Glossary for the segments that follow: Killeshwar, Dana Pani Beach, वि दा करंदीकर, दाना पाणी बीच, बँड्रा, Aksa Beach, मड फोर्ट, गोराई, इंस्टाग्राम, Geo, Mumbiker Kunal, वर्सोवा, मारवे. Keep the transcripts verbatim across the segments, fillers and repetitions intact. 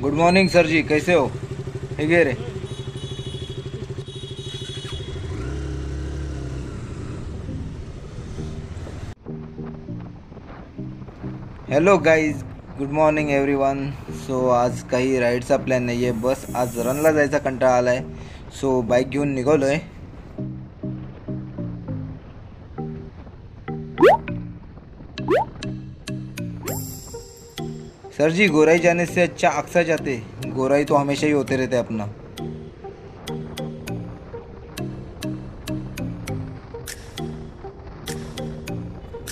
Good morning sir जी, कैसे हो? ठीक है रे। Hello guys, good morning everyone. So आज काही राईडचा प्लॅन नाही आहे, बस आज रनला जायचा कंटाळा आला आहे, सो बाईक घेऊन निघालो आहे। सर जी, गोराई जाने से अच्छा अक्सा जाते, गोराई तो हमेशा ही होते रहते अपना।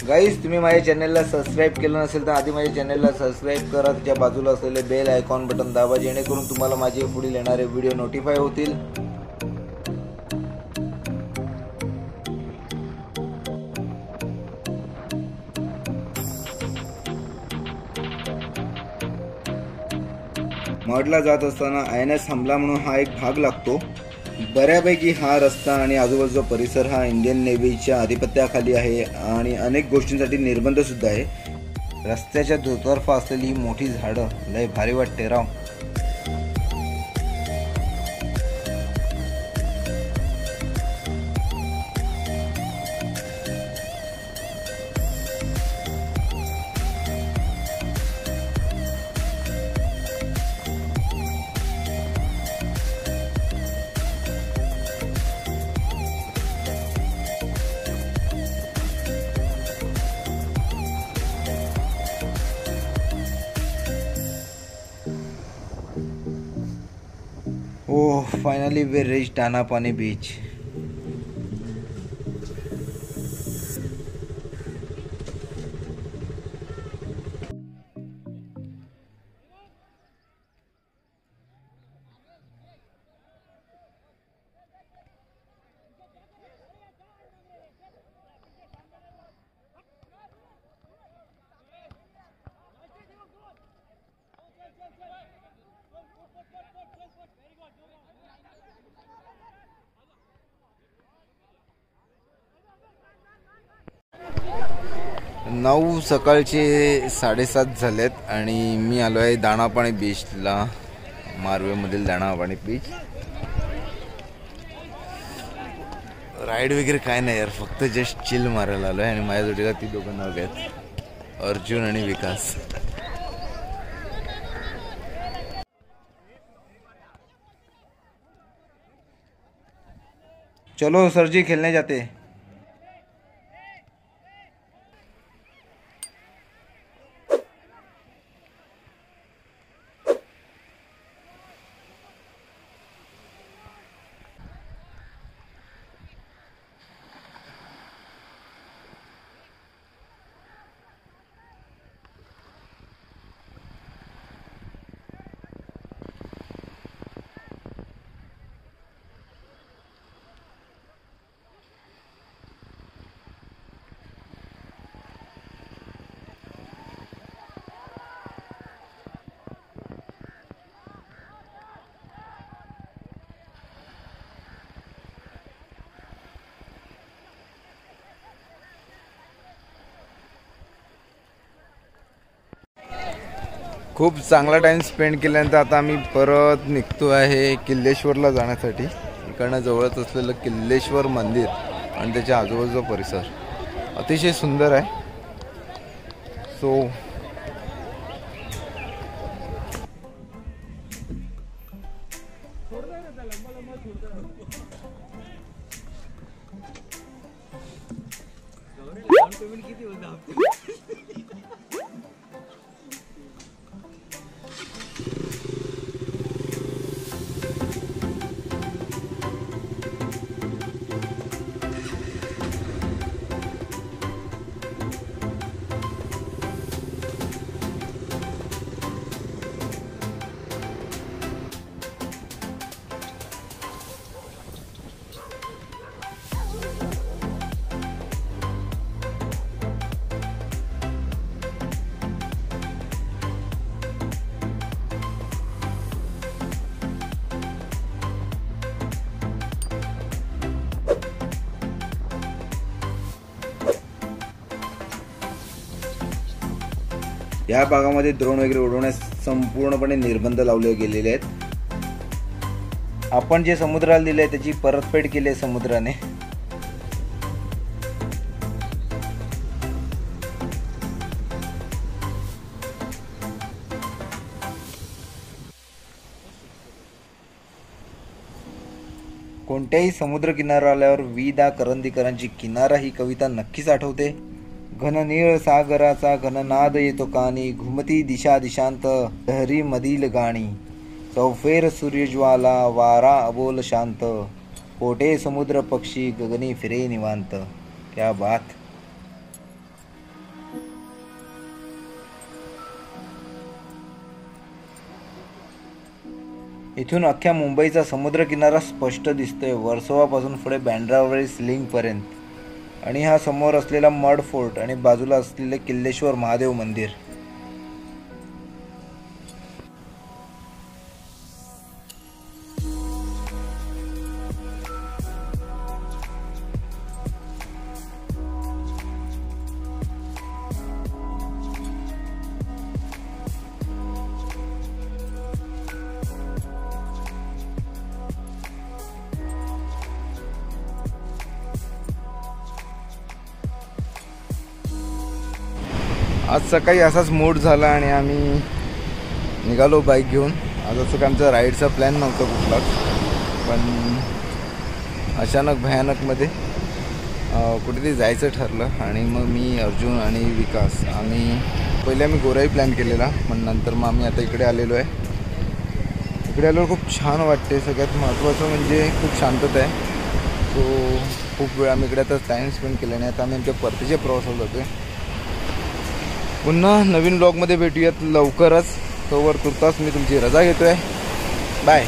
गाईज, तुम्ही माझ्या चॅनलला सबस्क्राईब केलं नसेल तर आधी माझ्या चॅनलला सबस्क्राईब करा, ज्या बाजूला असलेले बेल आयकॉन बटन दाबा, जेणेकरून तुम्हाला माझे पुढील येणारे व्हिडिओ नोटिफाय होतील। मडला जात असताना आयनस हमला म्हणून हा एक भाग लागतो। बऱ्यापैकी हा रस्ता आणि आजूबाजूचा परिसर हा इंडियन नेव्हीच्या अधिपत्याखाली आहे आणि अनेक गोष्टींसाठी निर्बंध सुद्धा आहे। रस्त्याच्या दुतर्फा असलेली मोठी झाडं लय भारी वाटते Rao. Oh, finally we reached Dana Pani Beach. नऊ सकाळचे साडेसात झालेत आणि मी आलो आहे दाना पाणी बीचला, मारवेमधील दाना पाणी बीच। राईड वगैरे काय नाही यार, फक्त जस्ट चिल मारायला आलो आहे आणि माझ्या जोडीला ती दोघं नाव आहेत, अर्जुन आणि विकास। चलो सर जी, खेलने जाते। खूप चांगला टाइम स्पेंड केल्यानंतर आता आम्ही परत निघतो आहे किल्लेश्वरला जाण्यासाठी। इकडनं जवळच असलेलं किल्लेश्वर मंदिर आणि त्याच्या आजूबाजूचा परिसर अतिशय सुंदर आहे। सो या भागामध्ये ड्रोन वगैरे उडवण्यास संपूर्णपणे निर्बंध लावले गेलेले आहेत। आपण जे समुद्राला दिले त्याची परतफेड केली आहे समुद्राने। कोणत्याही समुद्र किनारा आल्यावर वि दा करंदीकरांची किनारा ही कविता नक्कीच आठवते। घन नीळ सागराचा घन नाद येतो कानी, घुमती दिशा दिशांत लहरी मधील गाणी, चौफेर सूर्यज्वाला वारा अबोल शांत, कोटे समुद्र पक्षी गगनी फिरे निवांत। क्या बात। इथून अख्ख्या मुंबईचा समुद्र किनारा स्पष्ट दिसतोय, वर्सोवापासून पुढे बँड्रावरील स्लिंगपर्यंत। आणि हा समोर असलेला मड फोर्ट आणि बाजूला असलेले किल्लेश्वर महादेव मंदिर। आज सकाळी असाच मूड झाला आणि आम्ही निघालो बाईक घेऊन। आज असं का आमचा राईडचा प्लॅन नव्हता कुठलाच, पण अचानक भयानकमध्ये कुठेतरी जायचं ठरलं आणि मग मी, अर्जुन आणि विकास आम्ही पहिले आम्ही गोराई प्लॅन केलेला, पण नंतर मग आम्ही आता इकडे आलेलो आहे। इकडे आल्यावर खूप छान वाटते। सगळ्यात महत्त्वाचं म्हणजे खूप शांतता आहे। सो खूप वेळ आम्ही इकडे आता टाईम स्पेंड केला नाही। आता आम्ही आमच्या परतीच्या प्रवासाला जातो आहे। पुन्हा नवीन ब्लॉगमध्ये भेटूयात लवकरच। तोवर तुर्तास मी तुमची रजा घेतो आहे। बाय।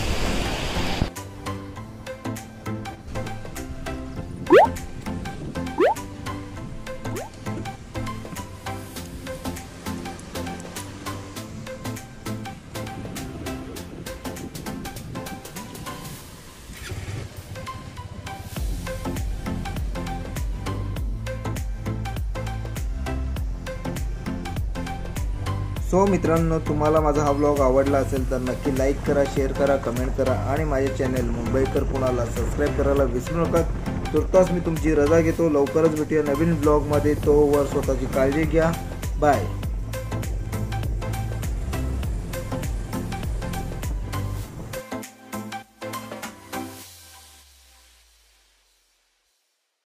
सो so, मित्रांनो, तुम्हाला माझा हा ब्लॉग आवडला असेल तर नक्की लाईक करा, शेअर करा, कमेंट करा आणि माझे चॅनल मुंबईकर कुणाला सबस्क्राईब करायला विसरू नका। तुर्तास मी तुमची रजा घेतो। लवकरच भेटूया नवीन ब्लॉगमध्ये। तोवर स्वतःची काळजी घ्या। बाय।